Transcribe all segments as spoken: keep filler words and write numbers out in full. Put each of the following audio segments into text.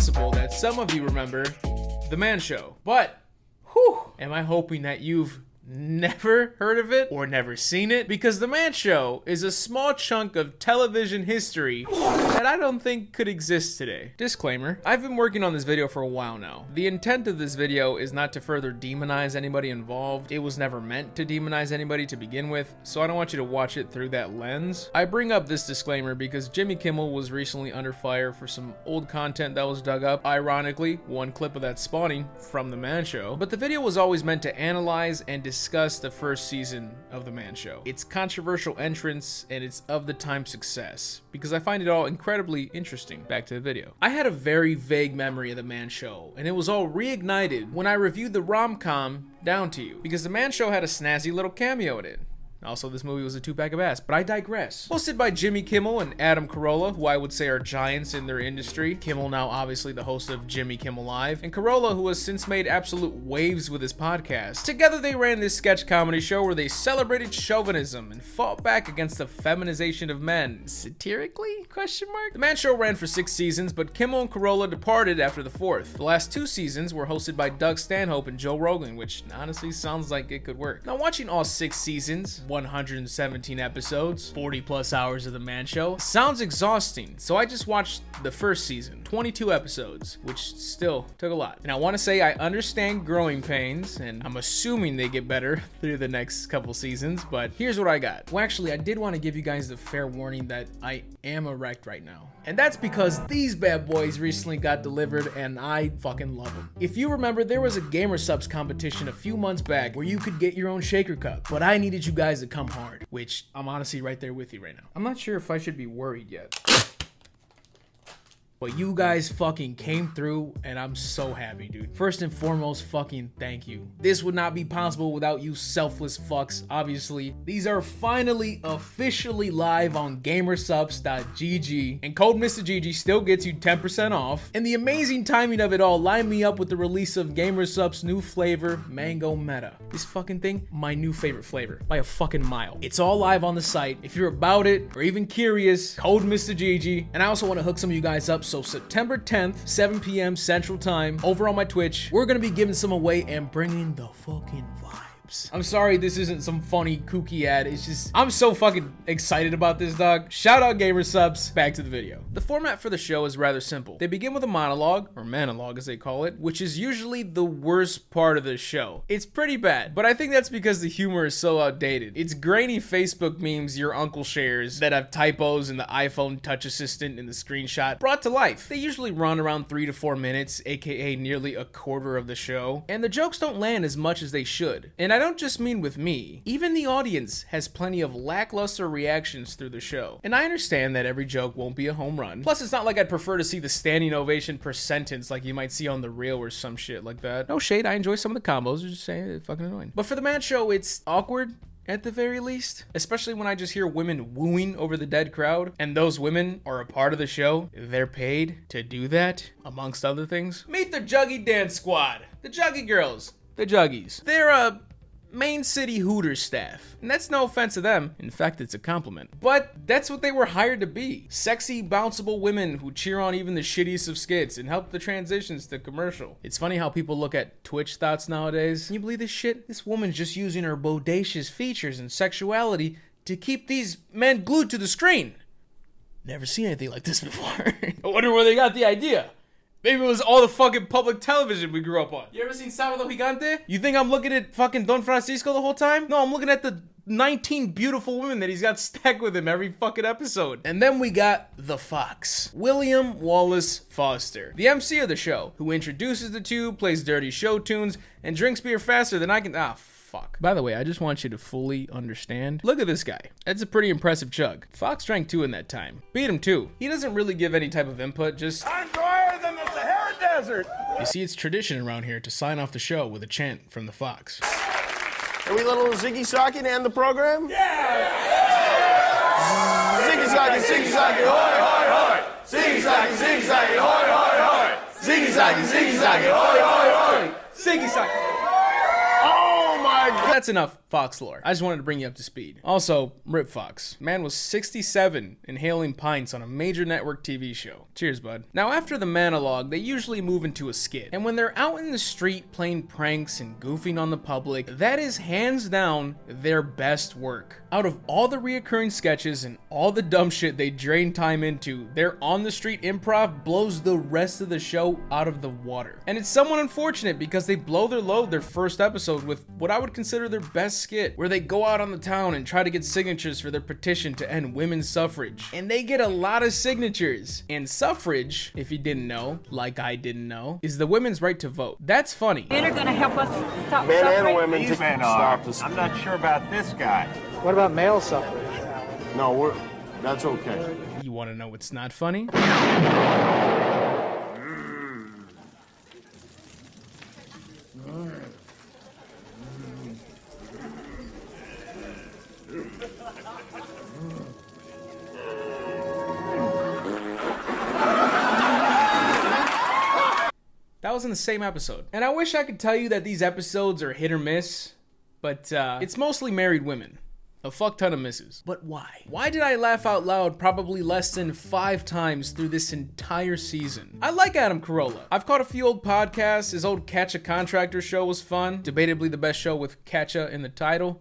possible that some of you remember The Man Show. But, whew, am I hoping that you've never heard of it or never seen it, because The Man Show is a small chunk of television history that I don't think could exist today. Disclaimer, I've been working on this video for a while now. The intent of this video is not to further demonize anybody involved. It was never meant to demonize anybody to begin with, so I don't want you to watch it through that lens. I bring up this disclaimer because Jimmy Kimmel was recently under fire for some old content that was dug up. Ironically, one clip of that spawning from The Man Show. But the video was always meant to analyze and discuss the first season of The Man Show, its controversial entrance, and its of the time success, because I find it all incredibly interesting. Back to the video. I had a very vague memory of The Man Show, and it was all reignited when I reviewed the rom-com Down to You, because The Man Show had a snazzy little cameo in it. Also, this movie was a two-pack of ass, but I digress. Hosted by Jimmy Kimmel and Adam Carolla, who I would say are giants in their industry. Kimmel now obviously the host of Jimmy Kimmel Live, and Carolla, who has since made absolute waves with his podcast. Together they ran this sketch comedy show where they celebrated chauvinism and fought back against the feminization of men. Satirically? Question mark? The Man Show ran for six seasons, but Kimmel and Carolla departed after the fourth. The last two seasons were hosted by Doug Stanhope and Joe Rogan, which honestly sounds like it could work. Now, watching all six seasons, one hundred seventeen episodes, forty plus hours of The Man Show, sounds exhausting, so I just watched the first season, twenty-two episodes, which still took a lot. And I want to say I understand growing pains, and I'm assuming they get better through the next couple seasons, but here's what I got. Well, actually, I did want to give you guys the fair warning that I am erect right now, and that's because these bad boys recently got delivered, and I fucking love them. If you remember, there was a Gamersupps competition a few months back where you could get your own shaker cup, but I needed you guys to come hard, which I'm honestly right there with you right now. I'm not sure if I should be worried yet, but you guys fucking came through, and I'm so happy, dude. First and foremost, fucking thank you. This would not be possible without you selfless fucks, obviously. These are finally officially live on Gamersupps dot G G, and code Mista G G still gets you ten percent off. And the amazing timing of it all lined me up with the release of Gamersupps' new flavor, Mango Meta. This fucking thing, my new favorite flavor, by a fucking mile. It's all live on the site. If you're about it, or even curious, code Mista G G. And I also want to hook some of you guys up. So September tenth, seven P M Central Time, over on my Twitch, we're gonna be giving some away and bringing the fucking vibe. I'm sorry this isn't some funny, kooky ad. It's just, I'm so fucking excited about this, dog. Shout out Gamersupps. Back to the video. The format for the show is rather simple. They begin with a monologue, or manologue as they call it, which is usually the worst part of the show. It's pretty bad, but I think that's because the humor is so outdated. It's grainy Facebook memes your uncle shares that have typos and the iPhone Touch Assistant in the screenshot brought to life. They usually run around three to four minutes, aka nearly a quarter of the show, and the jokes don't land as much as they should. And I I don't just mean with me. Even the audience has plenty of lackluster reactions through the show. And I understand that every joke won't be a home run. Plus, it's not like I'd prefer to see the standing ovation per sentence like you might see on The Real or some shit like that. No shade, I enjoy some of the combos. I'm just saying, it's fucking annoying. But for The Man Show, it's awkward, at the very least, especially when I just hear women wooing over the dead crowd, and those women are a part of the show. They're paid to do that, amongst other things. Meet the Juggy Dance Squad, the Juggy Girls, the Juggies. They're a Main City Hooters staff. And that's no offense to them. In fact, it's a compliment. But that's what they were hired to be. Sexy, bounceable women who cheer on even the shittiest of skits and help the transitions to commercial. It's funny how people look at Twitch thoughts nowadays. Can you believe this shit? This woman's just using her bodacious features and sexuality to keep these men glued to the screen. Never seen anything like this before. I wonder where they got the idea. Maybe it was all the fucking public television we grew up on. You ever seen Sábado Gigante? You think I'm looking at fucking Don Francisco the whole time? No, I'm looking at the nineteen beautiful women that he's got stacked with him every fucking episode. And then we got the Fox, William Wallace Foster, the M C of the show, who introduces the two, plays dirty show tunes, and drinks beer faster than I can... Ah, fuck. By the way, I just want you to fully understand. Look at this guy. That's a pretty impressive chug. Fox drank two in that time. Beat him two. He doesn't really give any type of input, just... I'm them the Sahara Desert. You see, it's tradition around here to sign off the show with a chant from the Fox. Are we little Ziggy Socking and the program? Yeah! yeah. Ziggy Socking, Ziggy Socking, hoi, hoi, hoi! Ziggy Socking, Ziggy Socking, hoi, hoi, hoi! Ziggy Socking, Ziggy Socking, hoi, hoi, hoi! Ziggy Socking! Oh my God! That's enough. Fox lore. I just wanted to bring you up to speed. Also, rip Fox. Man was sixty-seven inhaling pints on a major network T V show. Cheers, bud. Now, after the monologue, they usually move into a skit. And when they're out in the street playing pranks and goofing on the public, that is hands down their best work. Out of all the reoccurring sketches and all the dumb shit they drain time into, their on-the-street improv blows the rest of the show out of the water. And it's somewhat unfortunate because they blow their load their first episode with what I would consider their best skit, where they go out on the town and try to get signatures for their petition to end women's suffrage. And they get a lot of signatures. And suffrage, if you didn't know, like I didn't know, is the women's right to vote. That's funny. Men are gonna help us stop men suffrage. And women to men stop this. I'm not sure about this guy. What about male suffrage? No, we're, that's okay. You wanna know what's not funny? That was in the same episode. And I wish I could tell you that these episodes are hit or miss, but uh, it's mostly married women. A fuck ton of misses. But why? Why did I laugh out loud probably less than five times through this entire season? I like Adam Carolla. I've caught a few old podcasts. His old Catch a Contractor show was fun. Debatably the best show with Catcha in the title.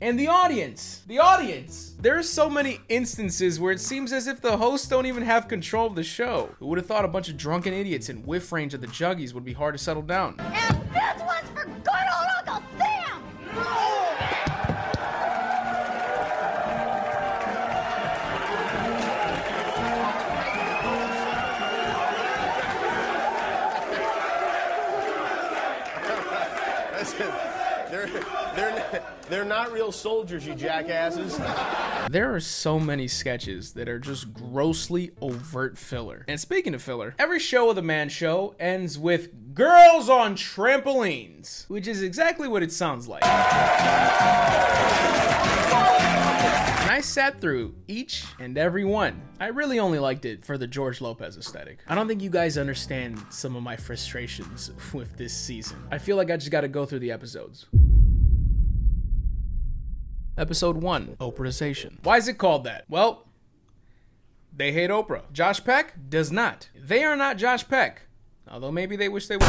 And the audience, the audience. There are so many instances where it seems as if the hosts don't even have control of the show. Who would have thought a bunch of drunken idiots in whiff range of the juggies would be hard to settle down? And this one's for good old Uncle Sam! Listen, they're, they're... They're not real soldiers, you jackasses. There are so many sketches that are just grossly overt filler. And speaking of filler, every show of The Man Show ends with girls on trampolines, which is exactly what it sounds like. And I sat through each and every one. I really only liked it for the George Lopez aesthetic. I don't think you guys understand some of my frustrations with this season. I feel like I just gotta go through the episodes. Episode one, Oprahization. Why is it called that? Well, they hate Oprah. Josh Peck does not. They are not Josh Peck, although maybe they wish they were.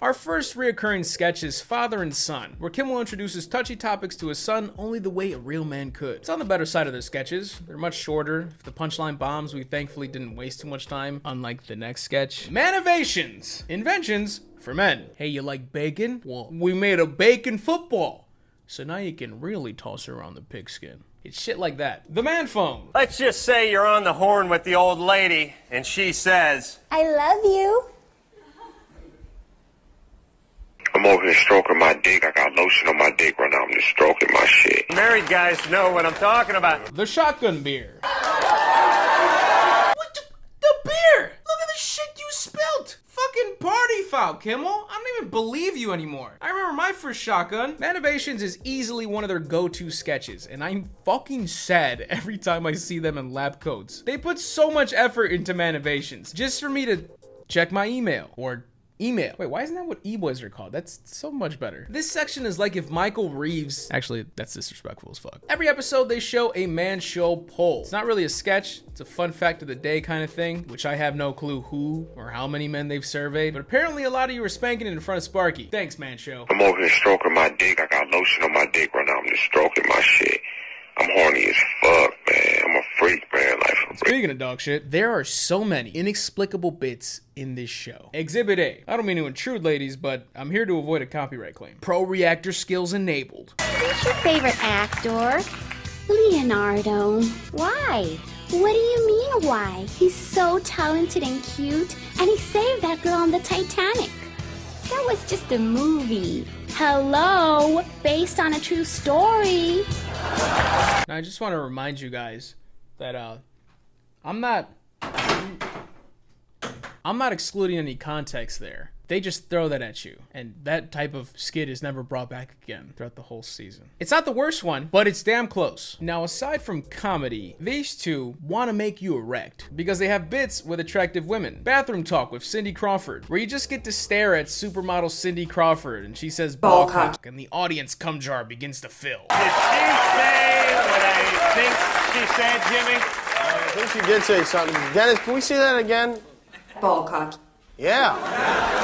Our first reoccurring sketch is Father and Son, where Kimmel introduces touchy topics to his son only the way a real man could. It's on the better side of their sketches. They're much shorter. If the punchline bombs, we thankfully didn't waste too much time, unlike the next sketch. Manivations, inventions for men. Hey, you like bacon? Well, we made a bacon football. So now you can really toss around the pigskin. It's shit like that. The man phone. Let's just say you're on the horn with the old lady and she says, I love you. I'm over here stroking my dick. I got lotion on my dick right now. I'm just stroking my shit. Married guys know what I'm talking about. The shotgun beer. What the, the beer? Look at the shit you spilt. Fucking party foul, Kimmel. I don't even believe you anymore. I remember my first shotgun. Manivations is easily one of their go-to sketches, and I'm fucking sad every time I see them in lab coats. They put so much effort into Manivations just for me to check my email or email. Wait, why isn't that what e-boys are called? That's so much better. This section is like if Michael Reeves... Actually, that's disrespectful as fuck. Every episode, they show a man show poll. It's not really a sketch. It's a fun fact of the day kind of thing, which I have no clue who or how many men they've surveyed, but apparently a lot of you were spanking it in front of Sparky. Thanks, man show. I'm over here stroking my dick. I got lotion on my dick right now. I'm just stroking my shit. I'm horny as fuck, man. I'm a freak, man. Life a freak. Speaking of dog shit, there are so many inexplicable bits in this show. Exhibit A. I don't mean to intrude, ladies, but I'm here to avoid a copyright claim. Pro reactor skills enabled. Who's your favorite actor? Leonardo. Why? What do you mean, why? He's so talented and cute, and he saved that girl on the Titanic. That was just a movie. Hello, based on a true story. Now, I just want to remind you guys that uh, I'm not, I'm not excluding any context there. They just throw that at you, and that type of skit is never brought back again throughout the whole season. It's not the worst one, but it's damn close. Now, aside from comedy, these two want to make you erect because they have bits with attractive women. Bathroom Talk with Cindy Crawford, where you just get to stare at supermodel Cindy Crawford, and she says ball cock, and the audience cum jar begins to fill. Did she say what I think she said, Jimmy? I think she did say something. Dennis, can we see that again? Ball cock. Yeah.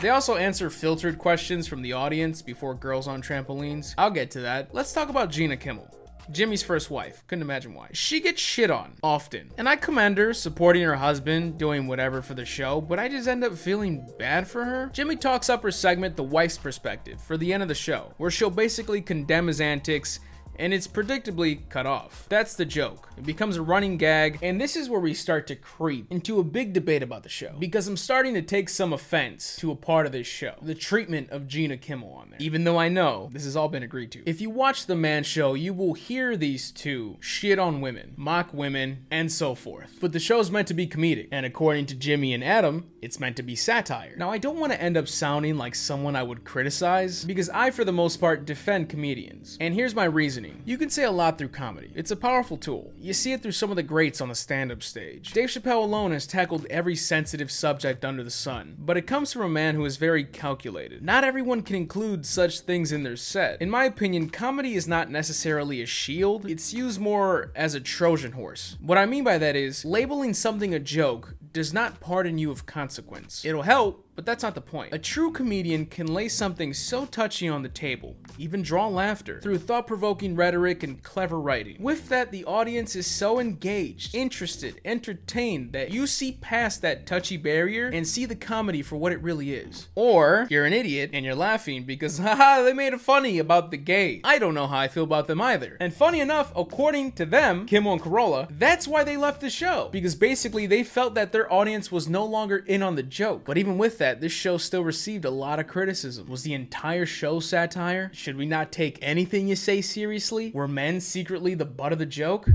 They also answer filtered questions from the audience before girls on trampolines. I'll get to that. Let's talk about Gina Kimmel, Jimmy's first wife. Couldn't imagine why. She gets shit on often, and I commend her supporting her husband, doing whatever for the show, but I just end up feeling bad for her. Jimmy talks up her segment, The Wife's Perspective, for the end of the show, where she'll basically condemn his antics, and it's predictably cut off. That's the joke. It becomes a running gag, and this is where we start to creep into a big debate about the show, because I'm starting to take some offense to a part of this show, the treatment of Gina Kimmel on there, even though I know this has all been agreed to. If you watch The Man Show, you will hear these two shit on women, mock women, and so forth. But the show's meant to be comedic, and according to Jimmy and Adam, it's meant to be satire. Now, I don't want to end up sounding like someone I would criticize, because I, for the most part, defend comedians. And here's my reasoning. You can say a lot through comedy. It's a powerful tool. You see it through some of the greats on the stand-up stage. Dave Chappelle alone has tackled every sensitive subject under the sun, but it comes from a man who is very calculated. Not everyone can include such things in their set. In my opinion, comedy is not necessarily a shield. It's used more as a Trojan horse. What I mean by that is, labeling something a joke does not pardon you of consequence. It'll help, but that's not the point. A true comedian can lay something so touchy on the table, even draw laughter, through thought-provoking rhetoric and clever writing. With that, the audience is so engaged, interested, entertained, that you see past that touchy barrier and see the comedy for what it really is. Or, you're an idiot and you're laughing because, haha, they made a funny about the gay. I don't know how I feel about them either. And funny enough, according to them, Kimmel and Carolla, that's why they left the show. Because basically, they felt that their audience was no longer in on the joke. But even with that, this show still received a lot of criticism. Was the entire show satire? Should we not take anything you say seriously? Were men secretly the butt of the joke?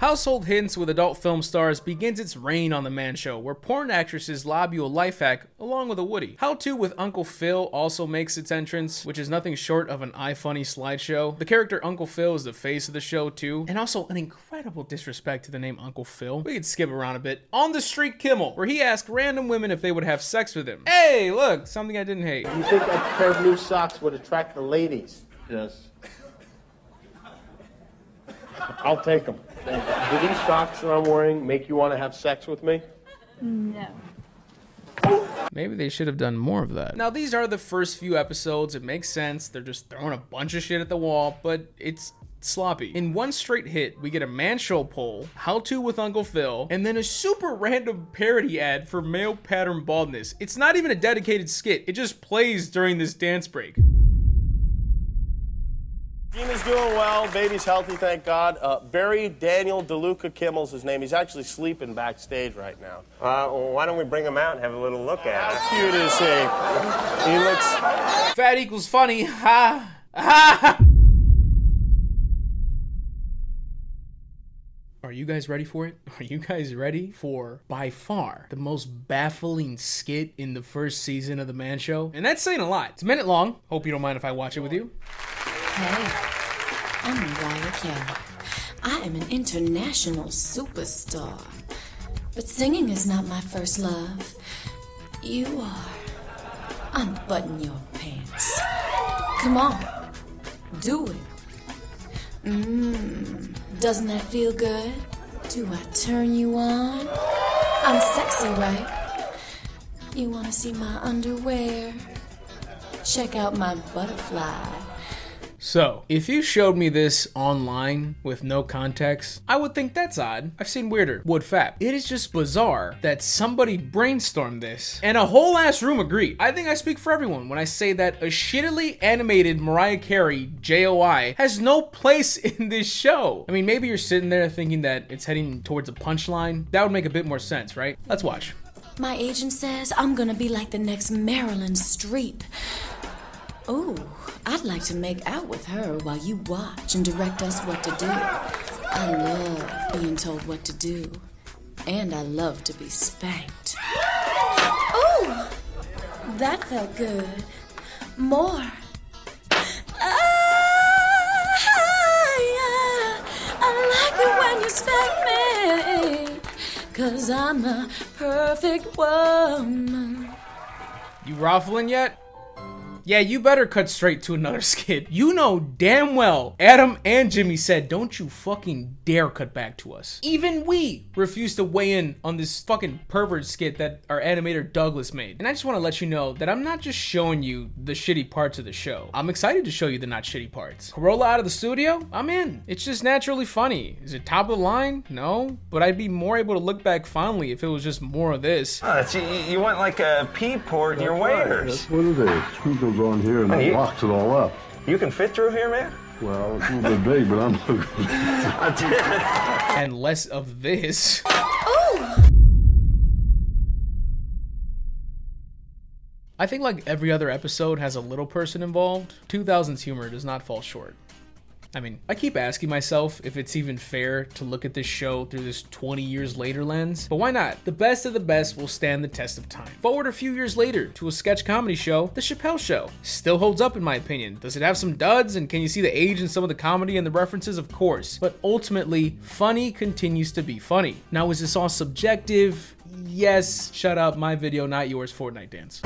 Household Hints with adult film stars begins its reign on The Man Show, where porn actresses lob you a life hack along with a Woody. How To with Uncle Phil also makes its entrance, which is nothing short of an iFunny slideshow. The character Uncle Phil is the face of the show too, and also an incredible disrespect to the name Uncle Phil. We could skip around a bit. On the Street Kimmel, where he asked random women if they would have sex with him. Hey, look, something I didn't hate. You think a pair of new socks would attract the ladies? Yes. I'll take them. Do these socks that I'm wearing make you want to have sex with me? No. Maybe they should have done more of that. Now, these are the first few episodes. It makes sense. They're just throwing a bunch of shit at the wall, but it's sloppy. In one straight hit, we get a Man Show poll, How To with Uncle Phil, and then a super random parody ad for male pattern baldness. It's not even a dedicated skit. It just plays during this dance break. Gina's doing well, baby's healthy, thank God. Uh, Barry Daniel DeLuca Kimmel's his name. He's actually sleeping backstage right now. Uh, well, why don't we bring him out and have a little look at him? How cute is he? He looks... Fat equals funny, ha, ha! Are you guys ready for it? Are you guys ready for, by far, the most baffling skit in the first season of The Man Show? And that's saying a lot. It's a minute long. Hope you don't mind if I watch it with you. Hey, I'm Mariah Carey. I am an international superstar. But singing is not my first love. You are. Unbutton your pants. Come on. Do it. Mmm. Doesn't that feel good? Do I turn you on? I'm sexy, right? You want to see my underwear? Check out my butterfly. So, if you showed me this online with no context, I would think that's odd. I've seen weirder. Wood fap. It is just bizarre that somebody brainstormed this and a whole ass room agreed. I think I speak for everyone when I say that a shittily animated Mariah Carey, J O I, has no place in this show. I mean, maybe you're sitting there thinking that it's heading towards a punchline. That would make a bit more sense, right? Let's watch. My agent says I'm gonna be like the next Marilyn Streep. Ooh, I'd like to make out with her while you watch and direct us what to do. I love being told what to do. And I love to be spanked. Oh, that felt good. More. Cause I'm a perfect woman. You raffling yet? Yeah, you better cut straight to another skit. You know damn well Adam and Jimmy said, don't you fucking dare cut back to us. Even we refuse to weigh in on this fucking pervert skit that our animator Douglas made. And I just want to let you know that I'm not just showing you the shitty parts of the show. I'm excited to show you the not shitty parts. Carolla out of the studio? I'm in. It's just naturally funny. Is it top of the line? No. But I'd be more able to look back fondly if it was just more of this. Oh, it's, you, you want like a pea port in your waders. What are they? Sprinkles on here and I box it all up. You can fit through here, man? Well, it's a little bit big, but I'm looking. And less of this. Oh. I think like every other episode has a little person involved. two thousands humor does not fall short. I mean, I keep asking myself if it's even fair to look at this show through this twenty years later lens, but why not? The best of the best will stand the test of time. Forward a few years later to a sketch comedy show, The Chappelle Show. Still holds up in my opinion. Does it have some duds and can you see the age in some of the comedy and the references? Of course, but ultimately, funny continues to be funny. Now, is this all subjective? Yes, shut up, my video, not yours, Fortnite dance.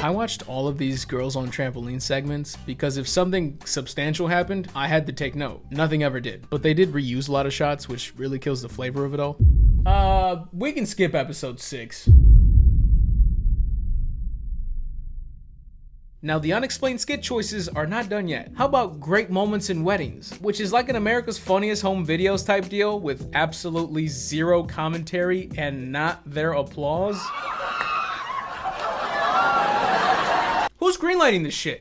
I watched all of these girls on trampoline segments because if something substantial happened, I had to take note. Nothing ever did, but they did reuse a lot of shots, which really kills the flavor of it all. Uh, we can skip episode six. Now, the unexplained skit choices are not done yet. How about Great Moments in Weddings, which is like an America's Funniest Home Videos type deal with absolutely zero commentary and not their applause? Who's greenlighting this shit?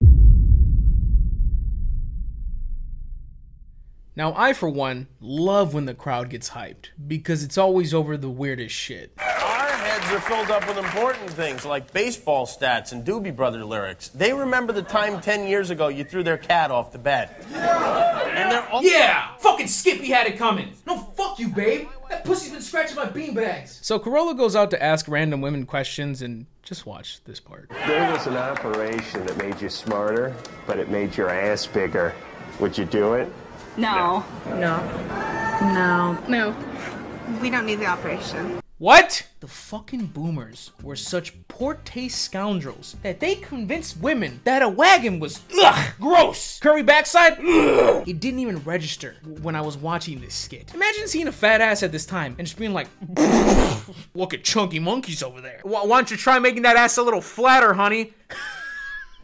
Now, I, for one, love when the crowd gets hyped because it's always over the weirdest shit. Our heads are filled up with important things like baseball stats and Doobie Brother lyrics. They remember the time ten years ago you threw their cat off the bed. And they're all- Yeah! Fucking Skippy had it coming! No, fuck you, babe! That pussy's been scratching my beanbags! So Carolla goes out to ask random women questions and just watch this part. There was an operation that made you smarter, but it made your ass bigger. Would you do it? No. No. No. No. No. We don't need the operation. What? The fucking boomers were such poor taste scoundrels that they convinced women that a wagon was ugh, gross. Curry backside, ugh. It didn't even register when I was watching this skit. Imagine seeing a fat ass at this time and just being like, look at chunky monkeys over there. Why don't you try making that ass a little flatter, honey?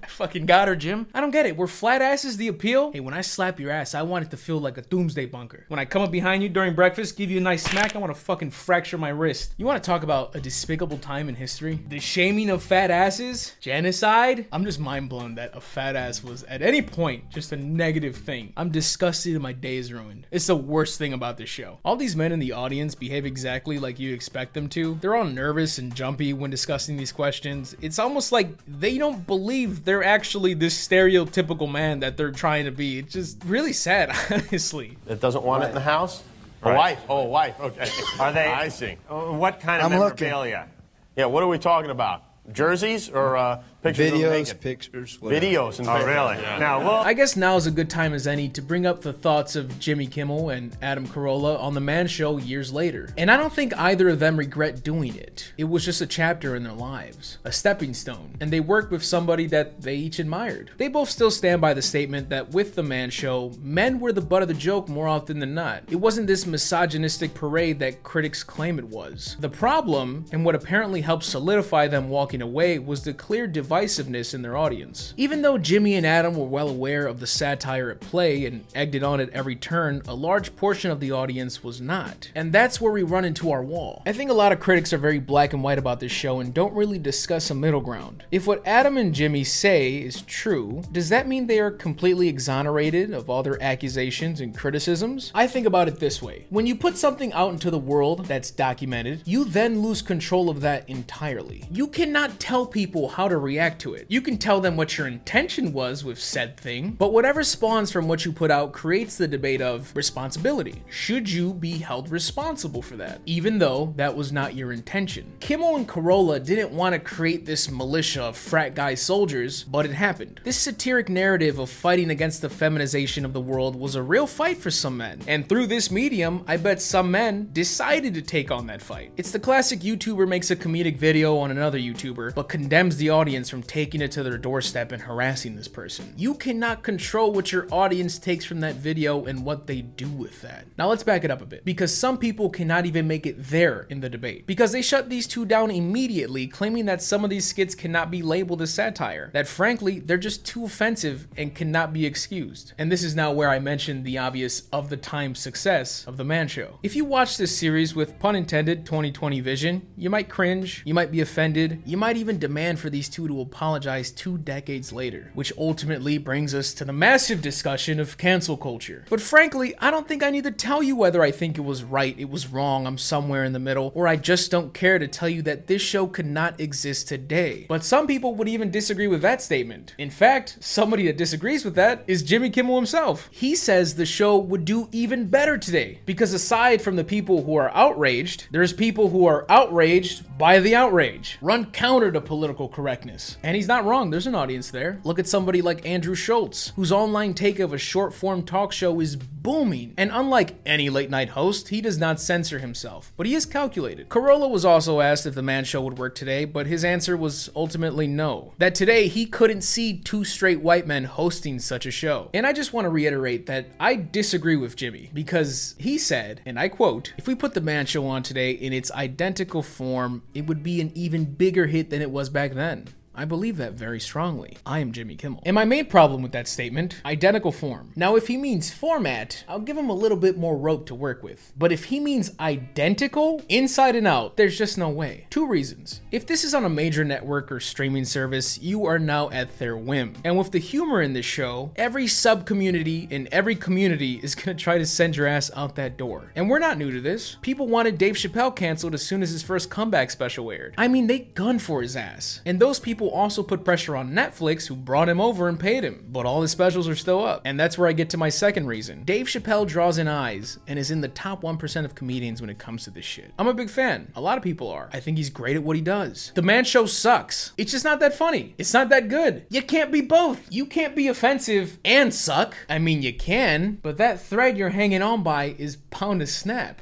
I fucking got her, Jim. I don't get it. Were flat asses the appeal? Hey, when I slap your ass, I want it to feel like a doomsday bunker. When I come up behind you during breakfast, give you a nice smack, I want to fucking fracture my wrist. You want to talk about a despicable time in history? The shaming of fat asses? Genocide? I'm just mind blown that a fat ass was at any point just a negative thing. I'm disgusted and my day is ruined. It's the worst thing about this show. All these men in the audience behave exactly like you'd expect them to. They're all nervous and jumpy when discussing these questions. It's almost like they don't believe they're They're actually this stereotypical man that they're trying to be. It's just really sad, honestly. That doesn't want right. it in the house? Right. A wife? Oh, a wife. Okay. Are they? I see. What kind I'm of memorabilia? Looking. Yeah, what are we talking about? Jerseys or uh, pictures Videos, of naked? pictures. Whatever. Videos and pictures. Oh, really? Yeah. Now, well, I guess now is a good time as any to bring up the thoughts of Jimmy Kimmel and Adam Carolla on The Man Show years later. And I don't think either of them regret doing it. It was just a chapter in their lives, a stepping stone, and they worked with somebody that they each admired. They both still stand by the statement that with The Man Show, men were the butt of the joke more often than not. It wasn't this misogynistic parade that critics claim it was. The problem, and what apparently helped solidify them walking away, was the clear divisiveness in their audience. Even though Jimmy and Adam were well aware of the satire at play and egged it on at every turn, a large portion of the audience was not. And that's where we run into our wall. I think a lot of critics are very black and white about this show and don't really discuss a middle ground. If what Adam and Jimmy say is true, does that mean they are completely exonerated of all their accusations and criticisms? I think about it this way. When you put something out into the world that's documented, you then lose control of that entirely. You cannot not tell people how to react to it. You can tell them what your intention was with said thing, but whatever spawns from what you put out creates the debate of responsibility. Should you be held responsible for that, even though that was not your intention? Kimmel and Carolla didn't want to create this militia of frat guy soldiers, but it happened. This satiric narrative of fighting against the feminization of the world was a real fight for some men, and through this medium, I bet some men decided to take on that fight. It's the classic YouTuber makes a comedic video on another YouTuber, but condemns the audience from taking it to their doorstep and harassing this person. You cannot control what your audience takes from that video and what they do with that. Now let's back it up a bit, because some people cannot even make it there in the debate, because they shut these two down immediately, claiming that some of these skits cannot be labeled as satire, that frankly, they're just too offensive and cannot be excused. And this is now where I mentioned the obvious of the time success of The Man Show. If you watch this series with, pun intended, twenty twenty vision, you might cringe, you might be offended, you might even demand for these two to apologize two decades later, which ultimately brings us to the massive discussion of cancel culture. But frankly, I don't think I need to tell you whether I think it was right, it was wrong, I'm somewhere in the middle, or I just don't care to tell you that this show could not exist today. But some people would even disagree with that statement. In fact, somebody that disagrees with that is Jimmy Kimmel himself. He says the show would do even better today, because aside from the people who are outraged, there's people who are outraged by the outrage, run counter to political correctness. And he's not wrong, there's an audience there. Look at somebody like Andrew Schultz, whose online take of a short-form talk show is booming. And unlike any late-night host, he does not censor himself, but he is calculated. Carolla was also asked if The Man Show would work today, but his answer was ultimately no. That today, he couldn't see two straight white men hosting such a show. And I just want to reiterate that I disagree with Jimmy, because he said, and I quote, "If we put The Man Show on today in its identical form, it would be an even bigger hit than it was back then." I believe that very strongly. I am Jimmy Kimmel. And my main problem with that statement, identical form. Now, if he means format, I'll give him a little bit more rope to work with. But if he means identical, inside and out, there's just no way. Two reasons. If this is on a major network or streaming service, you are now at their whim. And with the humor in this show, every sub-community in every community is gonna try to send your ass out that door. And we're not new to this. People wanted Dave Chappelle canceled as soon as his first comeback special aired. I mean, they gunned for his ass. And those people also put pressure on Netflix, who brought him over and paid him, but all his specials are still up. And that's where I get to my second reason. Dave Chappelle draws in eyes and is in the top one percent of comedians when it comes to this shit. I'm a big fan. A lot of people are. I think he's great at what he does. The Man Show sucks. It's just not that funny. It's not that good. You can't be both. You can't be offensive and suck. I mean, you can, but that thread you're hanging on by is bound to snap.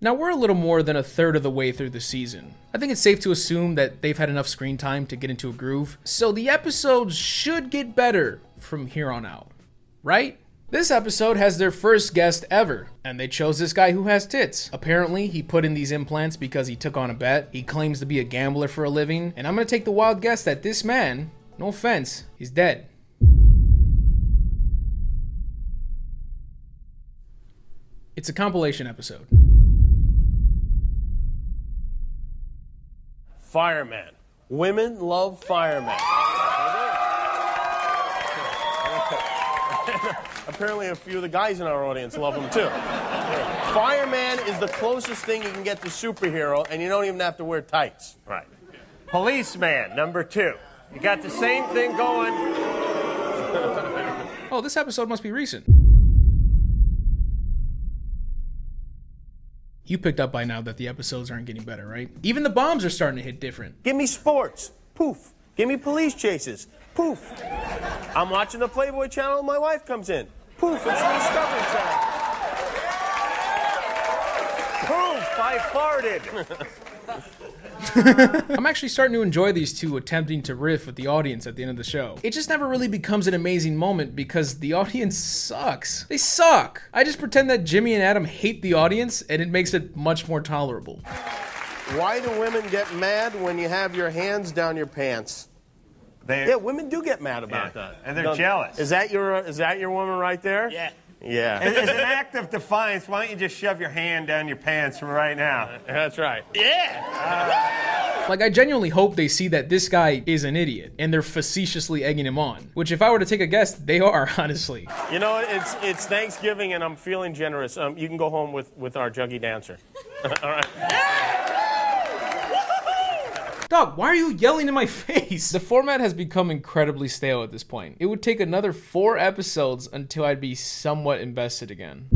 Now, we're a little more than a third of the way through the season. I think it's safe to assume that they've had enough screen time to get into a groove, so the episodes should get better from here on out, right? This episode has their first guest ever, and they chose this guy who has tits. Apparently, he put in these implants because he took on a bet. He claims to be a gambler for a living, and I'm gonna take the wild guess that this man, no offense, is dead. It's a compilation episode. Fireman. Women love firemen. Apparently a few of the guys in our audience love them too. Fireman is the closest thing you can get to superhero, and you don't even have to wear tights. Right. Policeman, number two. You got the same thing going. Oh, this episode must be recent. You picked up by now that the episodes aren't getting better, right? Even the bombs are starting to hit different. Give me sports. Poof. Give me police chases. Poof. I'm watching the Playboy channel and my wife comes in. Poof. It's the Discovery Channel. Poof. I farted. I'm actually starting to enjoy these two attempting to riff with the audience at the end of the show. It just never really becomes an amazing moment because the audience sucks. They suck. I just pretend that Jimmy and Adam hate the audience and it makes it much more tolerable. Why do women get mad when you have your hands down your pants? They're, yeah, women do get mad about yeah, that. And they're no, jealous. Is that your, is that your woman right there? Yeah. Yeah. As, as an act of defiance, why don't you just shove your hand down your pants from right now? That's right. Yeah! Uh. Like, I genuinely hope they see that this guy is an idiot, and they're facetiously egging him on. Which, if I were to take a guess, they are, honestly. You know, it's, it's Thanksgiving, and I'm feeling generous. Um, you can go home with, with our juggy dancer. All right. Doug, why are you yelling in my face? The format has become incredibly stale at this point. It would take another four episodes until I'd be somewhat invested again.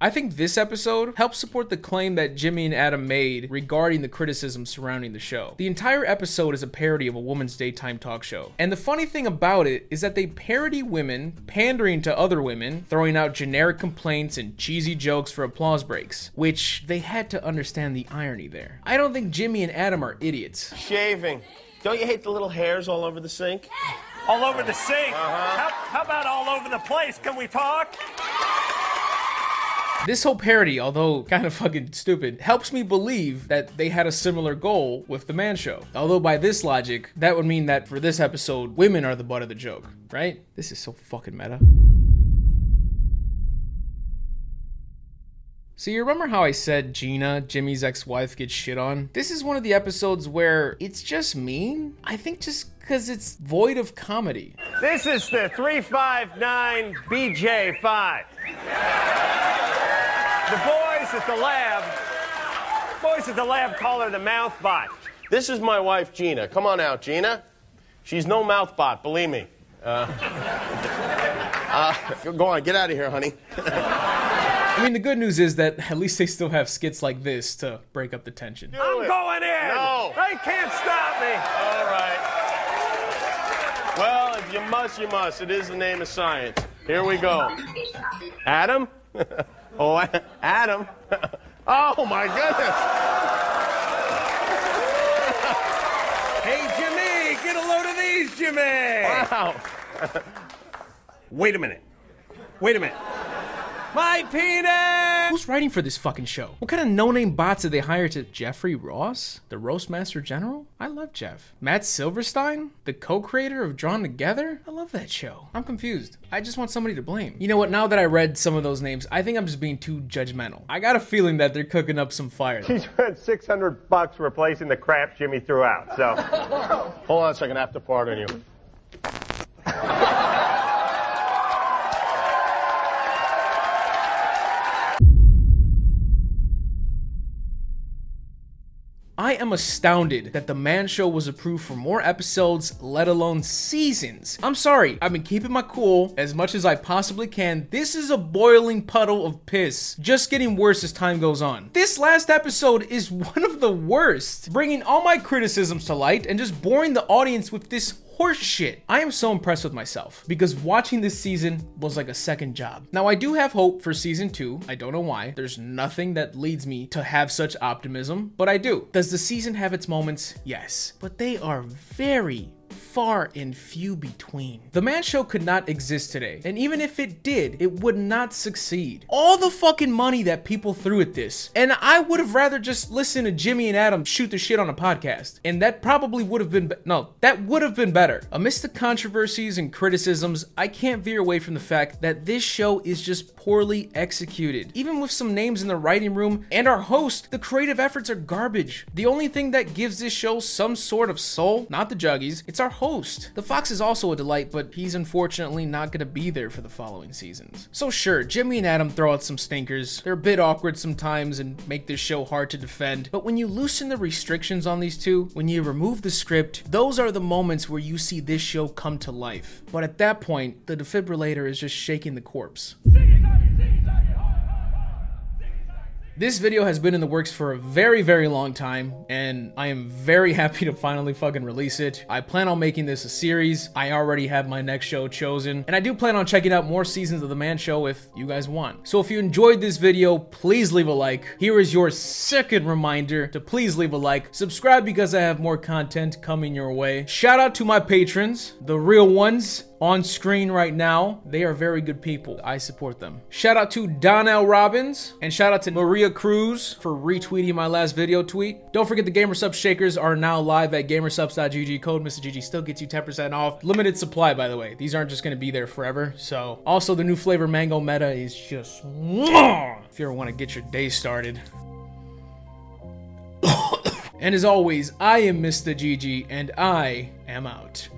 I think this episode helps support the claim that Jimmy and Adam made regarding the criticism surrounding the show. The entire episode is a parody of a woman's daytime talk show. And the funny thing about it is that they parody women pandering to other women, throwing out generic complaints and cheesy jokes for applause breaks, which they had to understand the irony there. I don't think Jimmy and Adam are idiots. Shaving. Don't you hate the little hairs all over the sink? All over the sink? Uh-huh. How, how about all over the place? Can we talk? This whole parody, although kind of fucking stupid, helps me believe that they had a similar goal with The Man Show. Although by this logic, that would mean that for this episode, women are the butt of the joke, right? This is so fucking meta. So you remember how I said Gina, Jimmy's ex-wife, gets shit on? This is one of the episodes where it's just mean. I think just because it's void of comedy. This is the three five nine B J five. The boys at the lab, boys at the lab call her the mouthbot. This is my wife, Gina. Come on out, Gina. She's no mouthbot, believe me. Uh, uh, go on, get out of here, honey. I mean, the good news is that at least they still have skits like this to break up the tension. Do I'm it. going in! No! They can't stop me! All right. Well, if you must, you must. It is the name of science. Here we go. Adam? Oh, Adam. Oh, my goodness. Hey, Jimmy, get a load of these, Jimmy. Wow. Wait a minute. Wait a minute. My penis! Who's writing for this fucking show? What kind of no-name bots did they hire to... Jeffrey Ross? The Roastmaster General? I love Jeff. Matt Silverstein? The co-creator of Drawn Together? I love that show. I'm confused. I just want somebody to blame. You know what? Now that I read some of those names, I think I'm just being too judgmental. I got a feeling that they're cooking up some fire. She spent six hundred bucks replacing the crap Jimmy threw out, so... Hold on a second, I have to fart on you. I am astounded that The Man Show was approved for more episodes, let alone seasons. I'm sorry, I've been keeping my cool as much as I possibly can. This is a boiling puddle of piss, just getting worse as time goes on. This last episode is one of the worst, bringing all my criticisms to light and just boring the audience with this horse shit. I am so impressed with myself because watching this season was like a second job. Now I do have hope for season two. I don't know why. There's nothing that leads me to have such optimism, but I do. Does the season have its moments? Yes, but they are very far and few between. The Man Show could not exist today, and even if it did, it would not succeed. All the fucking money that people threw at this, and I would have rather just listened to Jimmy and Adam shoot the shit on a podcast, and that probably would have been, no, that would have been better. Amidst the controversies and criticisms, I can't veer away from the fact that this show is just poorly executed. Even with some names in the writing room and our host, the creative efforts are garbage. The only thing that gives this show some sort of soul, not the Juggies, it's our host. The Fox is also a delight, but he's unfortunately not going to be there for the following seasons. So sure, Jimmy and Adam throw out some stinkers. They're a bit awkward sometimes and make this show hard to defend. But when you loosen the restrictions on these two, when you remove the script, those are the moments where you see this show come to life. But at that point, the defibrillator is just shaking the corpse. This video has been in the works for a very, very long time, and I am very happy to finally fucking release it. I plan on making this a series. I already have my next show chosen, and I do plan on checking out more seasons of The Man Show if you guys want. So if you enjoyed this video, please leave a like. Here is your second reminder to please leave a like. Subscribe because I have more content coming your way. Shout out to my patrons, the real ones on screen right now. They are very good people. I support them. Shout out to Donnell Robbins, and shout out to Maria Cruz for retweeting my last video tweet. Don't forget the Gamersupps Shakers are now live at Gamersupps dot G G. Code Mista G G still gets you ten percent off. Limited supply, by the way. These aren't just going to be there forever. So also the new flavor Mango Meta is just mwah! If you ever want to get your day started. And as always, I am Mista G G, and I am out.